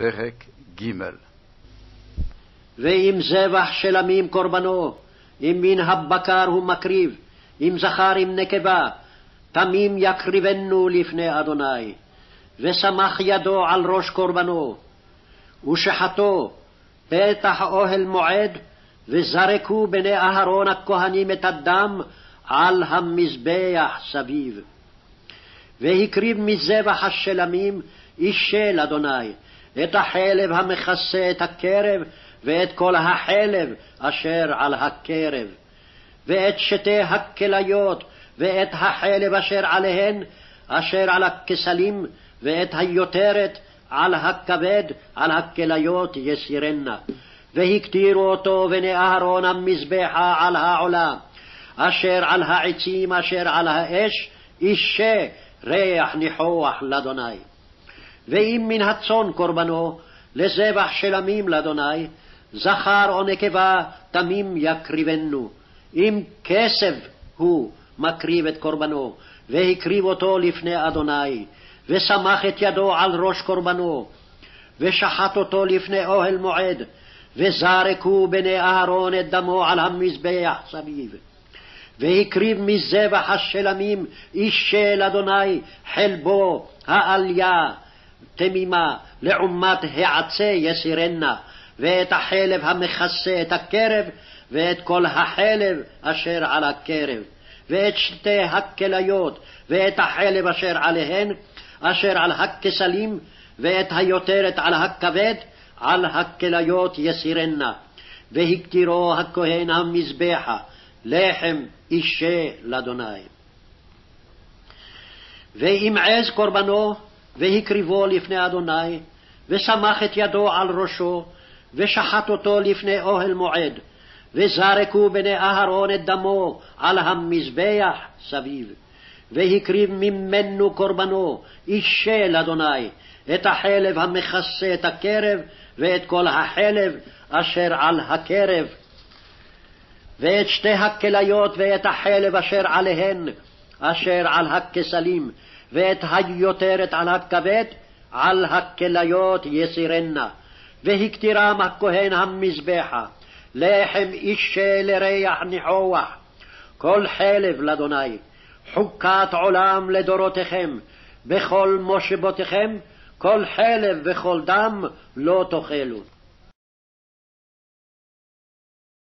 פרק ג'. ואם זבח של עמים קורבנו, אם מן הבקר הוא מקריב, אם זכר אם נקבה, תמים יקריבנו לפני אדוני, ושמח ידו על ראש קורבנו, ושחטו פתח אוהל מועד, וזרקו בני אהרון הכהנים את הדם על המזבח סביב. והקריב מזבח השלמים איש של אדוני, את החלב המכסה את הקרב, ואת כל החלב אשר על הקרב, ואת שתי הכליות, ואת החלב אשר עליהן, אשר על הכסלים, ואת היותרת על הכבד, על הכליות יסירנה. והקטירו אותו בני אהרון המזבחה על העולה, אשר על העצים, אשר על האש, אישה ריח ניחוח לאדוני. ואם מן הצאן קורבנו, לזבח של עמים לאדוני, זכר או נקבה, תמים יקריבנו. אם כסף הוא מקריב את קורבנו, והקריב אותו לפני אדוני, ושמח את ידו על ראש קורבנו, ושחט אותו לפני אוהל מועד, וזרקו בני אהרון את דמו על המזבח סביב. והקריב מזבח השלמים איש של אדוני חלבו העליה תמימה לעומת העצה יסירנה, ואת החלב המכסה את הקרב, ואת כל החלב אשר על הקרב, ואת שתי הכליות, ואת החלב אשר עליהן, אשר על הכסלים, ואת היותרת על הכבד, על הכליות יסירנה. והקטירו הכהן המזבחה לחם אישה לאדוני. ואם עז קורבנו, והקריבו לפני אדוני, ושמח את ידו על ראשו, ושחט אותו לפני אוהל מועד, וזרקו בני אהרון את דמו על המזבח סביב. והקריב ממנו קורבנו אישה לאדוני, את החלב המכסה את הקרב, ואת כל החלב אשר על הקרב, ואת שתי הכליות, ואת החלב אשר עליהן, אשר על הכסלים, ואת היותרת על הכבד, על הכליות יסירנה. והקטירם הכהן המזבחה לחם אישה לריח ניחוח, כל חלב לאדוני, חוקת עולם לדורותיכם, בכל מושבותיכם, כל חלב וכל דם לא תאכלו.